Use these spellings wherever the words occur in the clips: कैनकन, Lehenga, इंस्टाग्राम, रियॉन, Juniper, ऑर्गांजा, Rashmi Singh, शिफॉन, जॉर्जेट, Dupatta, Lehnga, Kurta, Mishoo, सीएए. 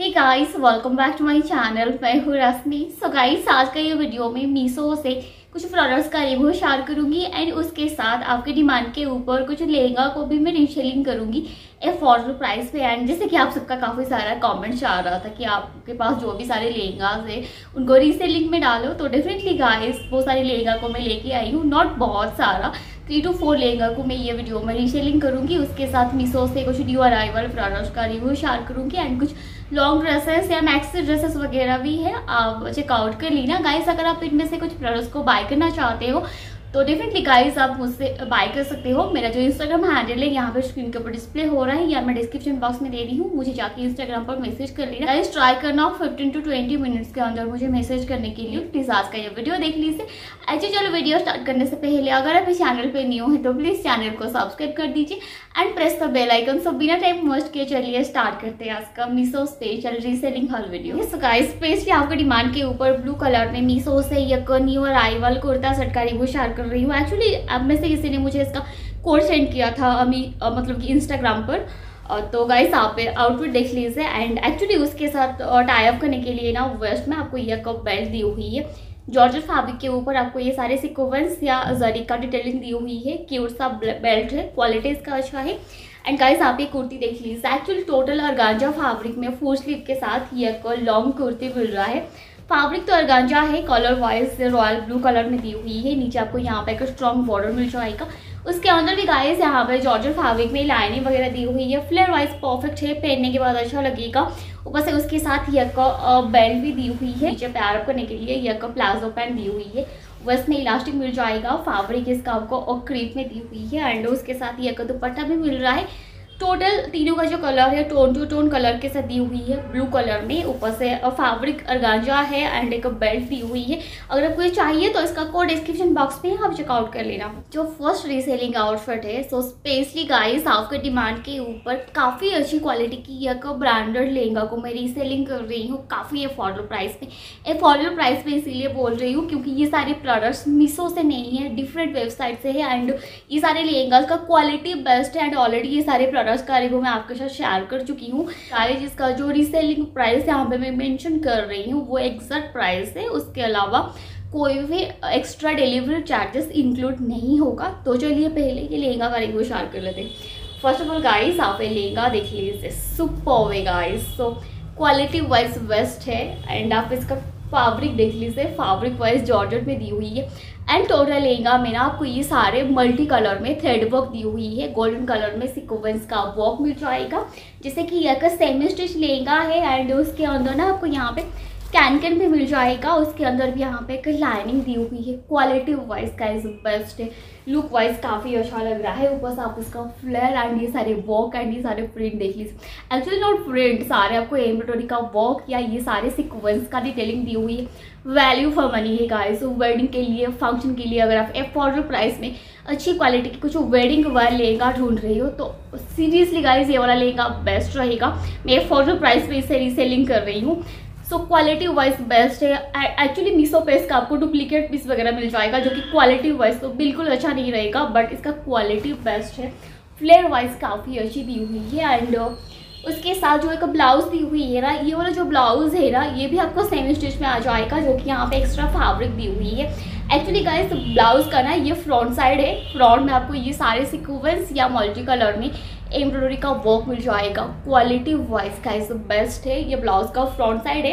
Hey guys, welcome back to my channel. मैं हूँ रश्मि। So guys, आज का ये वीडियो में मीशो से कुछ प्रोडक्ट्स का रिव्यू शेयर करूँगी एंड उसके साथ आपके डिमांड के ऊपर कुछ लहंगा को भी मैं रीसेलिंग करूँगी अफोर्डेबल प्राइस पे। एंड जैसे कि आप सबका काफ़ी सारा कमेंट्स आ रहा था कि आपके पास जो भी सारे लहंगाज है उनको रीसेलिंग में डालो, तो डेफिनेटली गाइस वो सारे लहंगा को मैं लेके आई हूँ। नॉट बहुत सारा, 3 to 4 लहंगा को मैं ये वीडियो में रीसेलिंग करूँगी। उसके साथ मीशो से कुछ न्यू अराइवल प्रोडक्ट्स का रिव्यू शेयर करूँगी एंड कुछ लॉन्ग ड्रेसेस या मैक्सी ड्रेसेस वगैरह भी है, आप चेकआउट कर लेना। गाइस, अगर आप इनमें से कुछ प्रोडक्ट्स को बाय करना चाहते हो तो डेफिनेटली गाइस आप मुझसे बाय कर सकते हो। मेरा जो इंस्टाग्राम हैंडल है यहाँ पर स्क्रीन के ऊपर डिस्प्ले हो रहा है या मैं डिस्क्रिप्शन बॉक्स में दे रही हूँ, मुझे जाके इंस्टाग्राम पर मैसेज कर लेना। गाइस, ट्राई करना 15 to 20 मिनट्स के अंदर मुझे मैसेज करने के लिए। प्लीज़ आज का ये वीडियो देख लीजिए। अच्छा चलो, वीडियो स्टार्ट करने से पहले अगर आप इस चैनल पर न्यू है तो प्लीज़ चैनल को सब्सक्राइब कर दीजिए and press the bell icon. So बिना टाइम वेस्ट किए चलिए स्टार्ट करते हैं आज का Meesho special reselling haul video. So guys, specially आपके डिमांड के ऊपर ब्लू कलर में मीशो से एक न्यू अराइवल कुर्ता सेट का रिव्यू शेयर कर रही हूँ। एक्चुअली अब में से किसी ने मुझे इसका कोड सेंड किया था मतलब कि इंस्टाग्राम पर, तो गाइस आप आउटफिट देख लीजिए। एंड एक्चुअली उसके साथ टाई अप करने के लिए ना वेस्ट में आपको ये कप बेल्ट दी हुई है। जॉर्जेट फैब्रिक के ऊपर आपको ये सारे सिक्वेंस या जरी का डिटेलिंग दी हुई है। क्यूट सा बेल्ट है, क्वालिटी इसका अच्छा है। एंड गाइस आप ये कुर्ती देख लीजिए। एक्चुअली टोटल ऑर्गांजा फैब्रिक में फुल स्लीव के साथ ये एक लॉन्ग कुर्ती मिल रहा है। फैब्रिक तो ऑर्गांजा है, colour wise royal blue colour में दी हुई है। नीचे आपको यहाँ पे एक स्ट्रॉन्ग बॉर्डर मिल जाएगा। उसके अंदर भी गाइस यहाँ पे जॉर्जेट फैब्रिक में लाइनिंग वगैरह दी हुई है। फ्लेयर वाइज परफेक्ट है, पहनने के बाद अच्छा लगेगा। ऊपर से उसके साथ ये बेल्ट भी दी हुई है। नीचे पैरअप करने के लिए ये प्लाजो पैंट दी हुई है। वेस्ट में इलास्टिक मिल जाएगा। फैब्रिक इसका आपको और क्रीप में दी हुई है एंड उसके साथ ये दुपट्टा भी मिल रहा है। टोटल तीनों का जो कलर है टोन टू टोन कलर के साथ दी हुई है ब्लू कलर में। ऊपर से फैब्रिक ऑर्गांजा है एंड एक बेल्ट दी हुई है। अगर आपको ये चाहिए तो इसका कोड डिस्क्रिप्शन बॉक्स में आप चेकआउट कर लेना। जो फर्स्ट रीसेलिंग आउटफिट है, सो स्पेशली गाइस आपके डिमांड के ऊपर काफ़ी अच्छी क्वालिटी की एक ब्रांडेड लहंगा को मैं रीसेलिंग कर रही हूँ काफ़ी अफोर्डेबल प्राइस में। अफोर्डेबल प्राइस में इसीलिए बोल रही हूँ क्योंकि ये सारे प्रोडक्ट्स मीशो से नहीं है, डिफरेंट वेबसाइट से है एंड ये सारे लहंगा का क्वालिटी बेस्ट है एंड ऑलरेडी ये सारे का रिव्यू मैं आपके साथ शेयर कर चुकी हूँ। गाइस, इसका जो रीसेलिंग प्राइस यहाँ पे मैं मेंशन कर रही हूँ वो एग्जैक्ट प्राइस है। उसके अलावा कोई भी एक्स्ट्रा डिलीवरी चार्जेस इंक्लूड नहीं होगा। तो चलिए पहले ये लहंगा का रिव्यू शेयर कर लेते हैं। फर्स्ट ऑफ ऑल गाइस आप ये लहंगा देख लीजिए, सुपर है guys. So quality wise best है एंड आप इसका फैब्रिक देख लीजिए। फैब्रिक वाइज जॉर्जेट में दी हुई है एंड टोटल लहंगा में ना आपको ये सारे मल्टी कलर में थ्रेड वर्क दी हुई है। गोल्डन कलर में सिक्वेंस का वर्क मिल जाएगा। जैसे कि यह का सेमी स्टिच लहंगा है एंड उसके अंदर ना आपको यहाँ पे कैनकन भी मिल जाएगा। उसके अंदर भी यहाँ पे एक लाइनिंग दी हुई है। क्वालिटी वाइज का इज बेस्ट है, लुक वाइज काफ़ी अच्छा लग रहा है। ऊपर से आप इसका फ्लेयर एंड ये सारे वर्क एंड ये सारे प्रिंट देख लीजिए। एक्चुअली नॉट प्रिंट, सारे आपको एम्ब्रॉयडरी का वर्क या ये सारे सिक्वेंस का डिटेलिंग दी हुई है। वैल्यू फॉर मनी है गाइस। वेडिंग के लिए, फंक्शन के लिए अगर आप अफोर्डेबल प्राइस में अच्छी क्वालिटी की कुछ वेडिंग वेयर लहंगा ढूंढ रही हो तो सीरियसली गाइस ये वाला लहंगा बेस्ट रहेगा। मैं अफोर्डेबल प्राइस में इसे रीसेलिंग कर रही हूँ। सो क्वालिटी वाइज बेस्ट है। एक्चुअली मीशो पे इसका आपको डुप्लीकेट पीस वगैरह मिल जाएगा जो कि क्वालिटी वाइज तो बिल्कुल अच्छा नहीं रहेगा, बट इसका क्वालिटी बेस्ट है। फ्लेयर वाइज काफ़ी अच्छी दी हुई है एंड उसके साथ जो एक ब्लाउज़ दी हुई है ना, ये वाला जो ब्लाउज़ है ना ये भी आपको सेमी स्टिच में आ जाएगा जो कि यहाँ पे एक्स्ट्रा फैब्रिक दी हुई है। एक्चुअली गाइस ब्लाउज़ का ना ये फ्रंट साइड है। फ्रंट में आपको ये सारे सिक्वेंस या मल्टी कलर में एम्ब्रॉयडरी का वर्क मिल जाएगा। क्वालिटी वाइज गाइस बेस्ट है। ये ब्लाउज़ का फ्रंट साइड है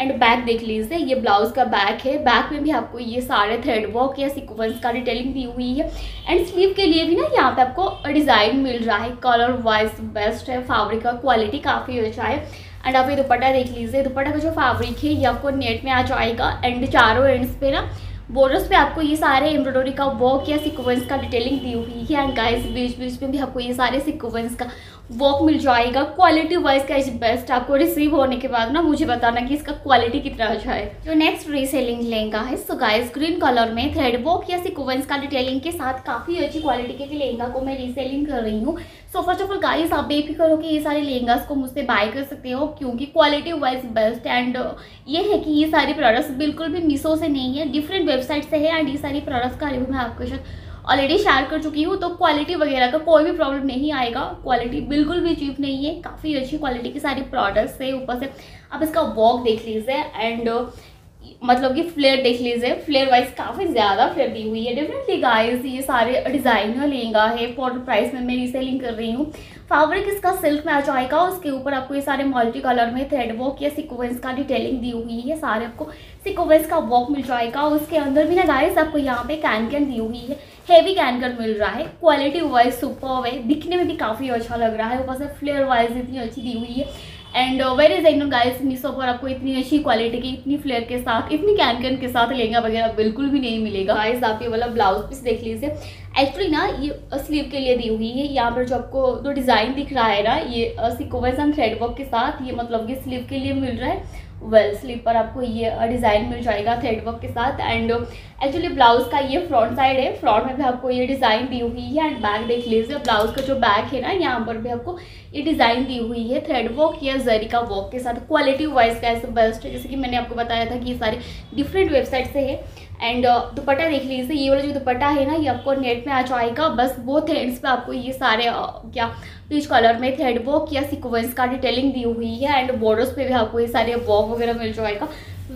एंड बैक देख लीजिए। ये ब्लाउज़ का बैक है। बैक में भी आपको ये सारे थ्रेड वर्क या सिक्वेंस का डिटेलिंग दी हुई है एंड स्लीव के लिए भी ना यहाँ पे आपको डिज़ाइन मिल रहा है। कलर वाइज बेस्ट है। फैब्रिक का क्वालिटी काफ़ी अच्छा है एंड आप ये दुपट्टा देख लीजिए। दुपट्टा का जो फैब्रिक है ये आपको नेट में आ जाएगा एंड चारों एंड्स पे ना बॉर्डर्स पे आपको ये सारे एम्ब्रॉयडरी का वर्क या सिक्वेंस का डिटेलिंग दी हुई है एंड गाइस बीच बीच में भी आपको ये सारे सिक्वेंस का वर्क मिल जाएगा। क्वालिटी वाइज का इज बेस्ट। आपको रिसीव होने के बाद ना मुझे बताना कि इसका क्वालिटी कितना अच्छा है। जो नेक्स्ट रीसेलिंग लहंगा है, सो गाइस ग्रीन कलर में थ्रेड वर्क या सिक्वेंस का डिटेलिंग के साथ काफ़ी अच्छी क्वालिटी के लहंगा को मैं रीसेलिंग कर रही हूँ। So first of all guys आप बेफिक्र हो कि ये सारे लहंगास को मुझसे बाय कर सकते हो क्योंकि क्वालिटी वाइज बेस्ट एंड ये है कि ये सारे प्रोडक्ट्स बिल्कुल भी मीशो से नहीं है, डिफरेंट वेबसाइट से है एंड ये सारी प्रोडक्ट्स का रिव्यू मैं आपके साथ ऑलरेडी शेयर कर चुकी हूँ, तो क्वालिटी वगैरह का कोई भी प्रॉब्लम नहीं आएगा। क्वालिटी बिल्कुल भी चीप नहीं है, काफ़ी अच्छी क्वालिटी के सारे प्रोडक्ट्स है। ऊपर से आप इसका वॉक देख लीजिए एंड मतलब कि फ्लेयर देख लीजिए, फ्लेयर वाइज काफ़ी ज़्यादा फ्लेयर दी हुई है। डेफिनेटली गाइस ये सारे डिज़ाइनर लहंगा है, पॉट प्राइस में मैं रीसेलिंग कर रही हूँ। फैब्रिक इसका सिल्क मैच आएगा, उसके ऊपर आपको ये सारे मल्टी कलर में थ्रेड वर्क या सिक्वेंस का डिटेलिंग दी हुई है, सारे आपको सिक्वेंस का वर्क मिल जाएगा। उसके अंदर भी ना गाइस आपको यहाँ पे कैनकन दी हुई है, हैवी कैनकन मिल रहा है। क्वालिटी वाइज सुपर्ब है, दिखने में भी काफ़ी अच्छा लग रहा है, ऊपर से फ्लेयर वाइज इतनी अच्छी दी हुई है। And very designer guys, Meesho पर आपको इतनी अच्छी क्वालिटी की, इतनी फ्लेयर के साथ, इतनी कैनकन के साथ लहंगा वगैरह बिल्कुल भी नहीं मिलेगा। गाइस आप ये वाला ब्लाउज पीस देख लीजिए, एक्चुअली ना ये स्लीव के लिए दी हुई है। यहाँ पर जो आपको जो डिज़ाइन दिख रहा है ना, ये सिक्वेंस एंड थ्रेड वर्क के साथ, ये मतलब कि स्लीव के लिए मिल रहा है। वेल स्लीव पर आपको ये डिज़ाइन मिल जाएगा थ्रेड वर्क के साथ। एंड एक्चुअली ब्लाउज का ये फ्रंट साइड है, फ्रंट में भी आपको ये डिज़ाइन दी हुई है। एंड बैक देख लीजिए, ब्लाउज का जो बैक है ना, यहाँ पर भी आपको ये डिज़ाइन दी हुई है थ्रेड वर्क या जरी का वर्क के साथ। क्वालिटी वाइज का ऐसा बेस्ट है, जैसे कि मैंने आपको बताया था कि ये सारे डिफरेंट वेबसाइट से है। एंड दुपट्टा देख लीजिए, ये वाला जो दुपट्टा है ना, ये आपको नेट में आ जाएगा। बस वो थ्रेड्स पे आपको ये सारे क्या पीच कलर में थ्रेड वर्क या सिक्वेंस का डिटेलिंग दी हुई है। एंड बॉर्डर्स पे भी आपको ये सारे वर्क वगैरह मिल जाएगा।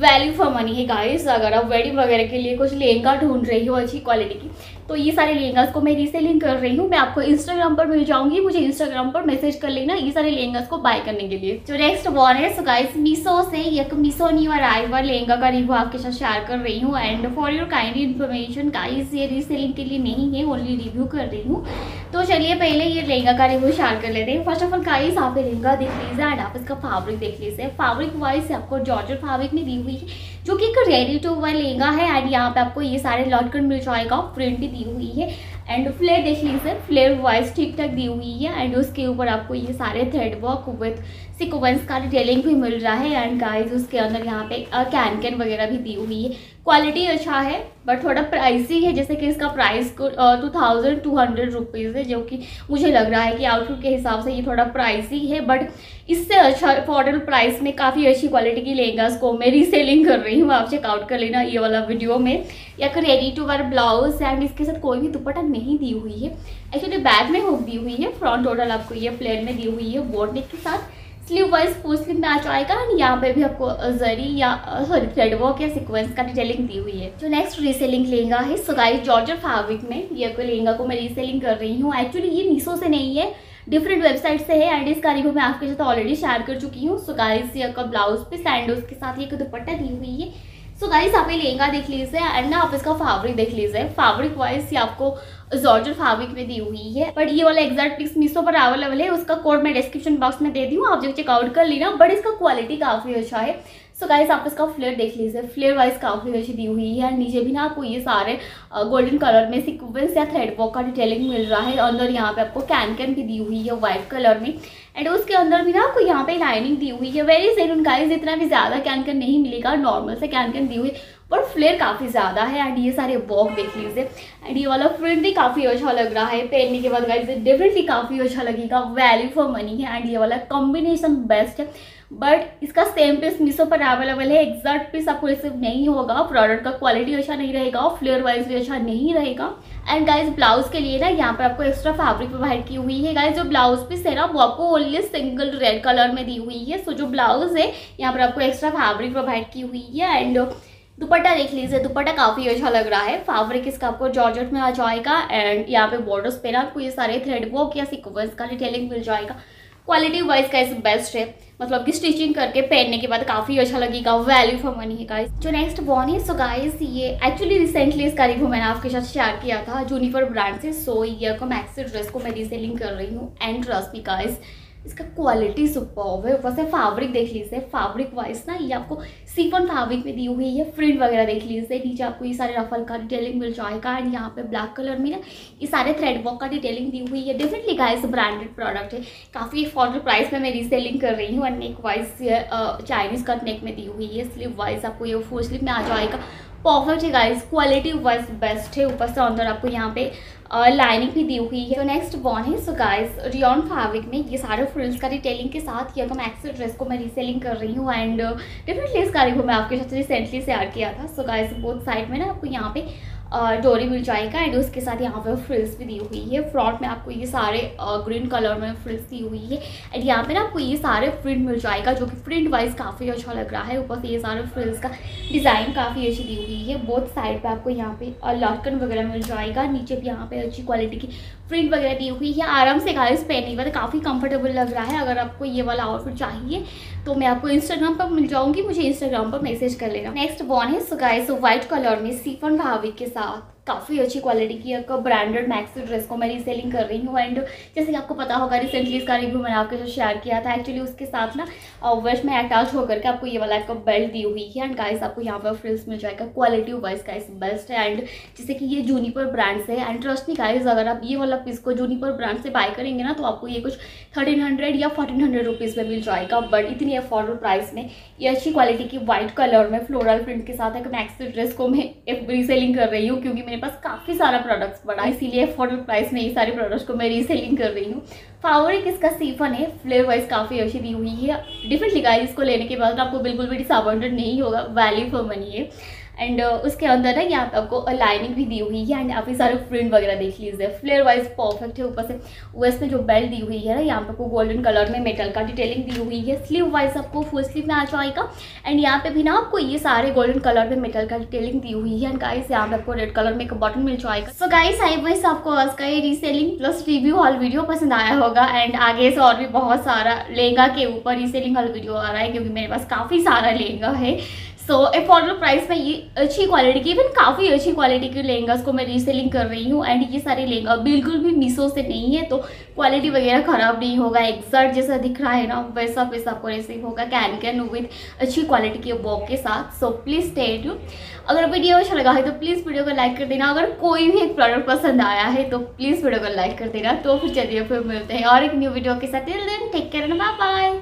वैल्यू फॉर मनी है गाइस, अगर आप वेडिंग वगैरह के लिए कुछ लहंगा ढूंढ रही हो अच्छी क्वालिटी की, तो ये सारे लहंगास को मैं रीसेलिंग कर रही हूँ। मैं आपको इंस्टाग्राम पर मिल जाऊँगी, मुझे इंस्टाग्राम पर मैसेज कर लेना ये सारे लहंगास को बाय करने के लिए। जो नेक्स्ट वन है सो गाइस मीशो से एक मीशो न्यू अराइवल लहंगा का रिव्यू आपके साथ शेयर कर रही हूँ। And for your kind information guys, ये रीसेलिंग के लिए नहीं है, ओनली रिव्यू कर रही हूँ। तो चलिए पहले ये लहंगा का रिव्यू शेयर कर लेते हैं। फर्स्ट ऑफ ऑल गाइस आप ये लहंगा देख लीजिए एंड आप इसका फैब्रिक देख लीजिए। फैब्रिक वाइज आपको जॉर्जेट फैब्रिक में दी हुई है, जो कि एक रेडी टू वेयर लहंगा है। एंड यहाँ पे आपको ये सारे लॉटकन मिल जाएगा, प्रिंट दी हुई है। एंड फ्लेयर देख लीजिए, फ्लेयर वाइज ठीक ठाक दी हुई है। एंड उसके ऊपर आपको ये सारे थ्रेड वर्क विथ सिक्वेंस का डिटेलिंग भी मिल रहा है। एंड गाइस उसके अंदर यहाँ पे कैनकन वगैरह भी दी हुई है। क्वालिटी अच्छा है बट थोड़ा प्राइसी है, जैसे कि इसका प्राइस 2200 रुपीज़ है, जो कि मुझे लग रहा है कि आउटफिट के हिसाब से ये थोड़ा प्राइसी है। बट इससे अच्छा अफोर्डेबल प्राइस में काफ़ी अच्छी क्वालिटी की लहंगास को मैं रीसेलिंग कर रही हूँ। आप चेकआउट कर लेना ये वाला वीडियो में। या फिर ready to wear blouse and इसके साथ कोई भी दुपट्टा नहीं दी हुई है। एक्चुअली बैक में हुक दी हुई है, फ्रंट टोटल आपको ये प्लेन में दी हुई है, बोट नेक के साथ। Sleeve wise full sleeve match आएगा एंड यहाँ पे भी आपको जरी या सॉरी थ्रेड वर्क या सिक्वेंस का डिटेलिंग दी हुई है। जो नेक्स्ट रीसेलिंग लहंगा है सो गाइस जॉर्जेट फैब्रिक में ये कोई लहंगा को मैं रीसेलिंग कर रही हूँ। एक्चुअली ये मीशो से नहीं है, डिफरेंट वेबसाइट से है। एंड इस रिव्यू मैं आपके साथ ऑलरेडी शेयर कर चुकी हूँ। सो गाइस ये आपका ब्लाउज पीस एंड उसके साथ ये दुपट्टा दी हुई है। सो गाइस आप ये लहंगा देख लीजिए एंड ना आप इसका फैब्रिक देख लीजिए। फैब्रिक वाइज ये आपको जॉर्जेट फैब्रिक में दी हुई है। बट ये वाला एग्जैक्ट पिक्स मीशो पर अवेलेबल है, उसका कोड मैं डिस्क्रिप्शन बॉक्स में दे दी हूँ, आप जो चेकआउट कर लेना। बट इसका क्वालिटी काफ़ी अच्छा है। सो गाइस आप इसका फ्लेयर देख लीजिए, फ्लेयर वाइज काफ़ी अच्छी दी हुई है। नीचे भी ना आपको ये सारे गोल्डन कलर में सिक्वेंस या थ्रेड वर्क का डिटेलिंग मिल रहा है। अंदर यहाँ पे आपको कैनकन भी दी हुई है वाइट कलर में। एंड उसके अंदर भी ना आपको यहाँ पे लाइनिंग दी हुई है। वेरी सेम गाइस, इतना भी ज़्यादा कैनकन नहीं मिलेगा, नॉर्मल से कैनकन दी हुई है और फ्लेयर काफ़ी ज़्यादा है। एंड ये सारे वर्क देख लीजिए एंड ये वाला प्रिंट भी काफ़ी अच्छा लग रहा है। पहनने के बाद गाइस डेफिनेटली काफ़ी अच्छा लगेगा, वैल्यू फॉर मनी है। एंड ये वाला कॉम्बिनेशन बेस्ट है। बट इसका सेम पीस मीशो पर अवेलेबल है, एग्जैक्ट पीस आपको रिसीव नहीं होगा। प्रोडक्ट का क्वालिटी अच्छा नहीं रहेगा और फ्लेयर वाइज भी अच्छा नहीं रहेगा। एंड गाइस ब्लाउज के लिए ना यहाँ पर आपको एक्स्ट्रा फैब्रिक प्रोवाइड की हुई है। गाइस जो ब्लाउज पीस है ना वो आपको ओनली सिंगल रेड कलर में दी हुई है। सो जो ब्लाउज है यहाँ पर आपको एक्स्ट्रा फैब्रिक प्रोवाइड की हुई है। एंड दुपट्टा देख लीजिए, दुपट्टा काफ़ी अच्छा लग रहा है। फैब्रिक इसका आपको जॉर्जेट में आ जाएगा। एंड यहाँ पे बॉर्डर्स पे ना आपको ये सारे थ्रेड वर्क या सिक्वेंस का डिटेलिंग मिल जाएगा। क्वालिटी वाइज का इस बेस्ट है, मतलब कि स्टिचिंग करके पहनने के बाद काफ़ी अच्छा लगेगा, वैल्यू फॉर मनी है गाइस। जो नेक्स्ट वन है सो गाइस ये एक्चुअली रिसेंटली इसका रिव्यू मैंने आपके साथ शेयर किया था जूनिपर ब्रांड से। सो ये मैक्सी ड्रेस को मैं रीसेलिंग कर रही हूँ एंड ट्रस्ट मी गाइस इसका क्वालिटी सुपर्ब है। ऊपर से फैब्रिक देख लीजिए, फैब्रिक वाइज ना ये आपको सीफन फैब्रिक में दी हुई है। प्रिंट वगैरह देख लीजिए, नीचे आपको ये सारे रफल का डिटेलिंग मिल जाएगा। एंड यहाँ पे ब्लैक कलर में ना ये सारे थ्रेड वर्क का डिटेलिंग दी हुई है। डेफिनेटली गाइस ब्रांडेड प्रोडक्ट है, काफ़ी अफोर्डेबल प्राइस में मैं रीसेलिंग कर रही हूँ। And neck wise Chinese cut neck में दी हुई है। स्लीव वाइज आपको ये फुल स्लीव में आ जाएगा। परफेक्ट है गाइस, क्वालिटी वाइज बेस्ट है। ऊपर से अंदर आपको यहाँ पे लाइनिंग भी दी हुई है। तो नेक्स्ट वन है सो गाइस रियॉन फैब्रिक में ये सारे फ्रिल्स का डिटेलिंग के साथ ये मैक्सी ड्रेस को मैं रीसेलिंग कर रही हूँ। एंड डिफरेंट लेस का रिव्यू मैं आपके साथ रिसेंटली शेयर किया था। सो गाइस बोथ साइड में ना आपको यहाँ पे डोरी मिल जाएगा। एंड उसके साथ यहाँ पर फ्रिल्स भी दी हुई है। फ्रॉट में आपको ये सारे ग्रीन कलर में फ्रिल्स दी हुई है। एंड यहाँ पे ना आपको ये सारे प्रिंट मिल जाएगा जो कि प्रिंट वाइज काफ़ी अच्छा लग रहा है। ऊपर से ये सारे फ्रिल्स का डिज़ाइन काफ़ी अच्छी दी हुई है। बोथ साइड पे आपको यहाँ पे लटकन वगैरह मिल जाएगा। नीचे भी यहाँ पे अच्छी क्वालिटी की प्रिंट वगैरह दी हुई है। आराम से गाइस पहनने वाला काफ़ी कंफर्टेबल लग रहा है। अगर आपको ये वाला आउटफिट चाहिए तो मैं आपको इंस्टाग्राम पर मिल जाऊँगी, मुझे इंस्टाग्राम पर मैसेज कर लेना। नेक्स्ट वन है सो गाइस व्हाइट कलर में शिफॉन भावी के साथ काफ़ी अच्छी क्वालिटी की एक ब्रांडेड मैक्सी ड्रेस को मैं रीसेलिंग कर रही हूँ। एंड जैसे कि आपको पता होगा रिसेंटली इसका रिव्यू मैंने आपके साथ शेयर किया था। एक्चुअली उसके साथ ना वेस्ट में अटैच होकर के आपको ये वाला आपको बेल्ट दी हुई है। एंड गाइस आपको यहाँ पर फ्रिल्स मिल जाएगा। क्वालिटी वाइज गाइस बेस्ट है। एंड जैसे कि ये जूनिपर ब्रांड से है। एंड ट्रस्ट मी गाइस, अगर आप ये वाला पीस को जूनिपर ब्रांड से बाय करेंगे ना तो आपको ये कुछ 1300 या 1400 रुपीज़ में मिल जाएगा। बट इतनी अफोर्डेबल प्राइस में ये अच्छी क्वालिटी की वाइट कलर में फ्लोरल प्रिंट के साथ एक मैक्सी ड्रेस को मैं रीसेलिंग कर रही हूँ, क्योंकि मेरे पास काफ़ी सारा प्रोडक्ट्स पड़ा है, इसीलिए अफोर्डेबल प्राइस में ये सारे प्रोडक्ट्स को मैं रीसेलिंग कर रही हूँ। फैब्रिक इसका शिफॉन है। फ्लेवर वाइज काफ़ी अच्छी दी हुई है। डिफरेंटली गाइस इसको लेने के बाद आपको बिल्कुल भी डिसअपॉइंटेड नहीं होगा। वैल्यू फॉर मनी है। एंड उसके अंदर ना यहाँ आपको लाइनिंग भी दी हुई है। एंड आप ये सारे प्रिंट वगैरह देख लीजिए। फ्लेयर वाइज परफेक्ट है। ऊपर से वेस्ट में जो बेल्ट दी हुई है ना यहाँ पे आपको गोल्डन कलर में मेटल का डिटेलिंग दी हुई है। स्लीव वाइज आपको फुल स्लीव में आ जाएगा। एंड यहाँ पे भी ना आपको ये सारे गोल्डन कलर में मेटल का डिटेलिंग दी हुई है। एंड गाइस यहाँ पे आपको रेड कलर में एक बटन मिल जाएगा। सो गाइस आई वाइज आपको आज का ये reselling plus review haul video पसंद आया होगा। एंड आगे से और भी बहुत सारा लहंगा के ऊपर रीसेलिंग हॉल वीडियो आ रहा है, क्योंकि मेरे पास काफ़ी सारा लहंगा है। सो अफोर्डेबल प्राइस में ये अच्छी क्वालिटी की इवन काफ़ी अच्छी क्वालिटी के लहंगास को मैं रीसेलिंग कर रही हूँ। एंड ये सारे लहंगा बिल्कुल भी मीशो से नहीं है, तो क्वालिटी वगैरह ख़राब नहीं होगा। एग्जैक्ट जैसा दिख रहा है ना वैसा पैसा आपको रिसीव होगा कैन कैन विद अच्छी क्वालिटी के बॉक के साथ। So please stay tune. अगर वीडियो अच्छा लगा है तो प्लीज़ वीडियो को लाइक कर देना। अगर कोई भी एक प्रोडक्ट पसंद आया है तो प्लीज़ वीडियो को लाइक कर देना। तो फिर चलिए फिर मिलते हैं और एक न्यू वीडियो के साथ। Till then take care and bye bye.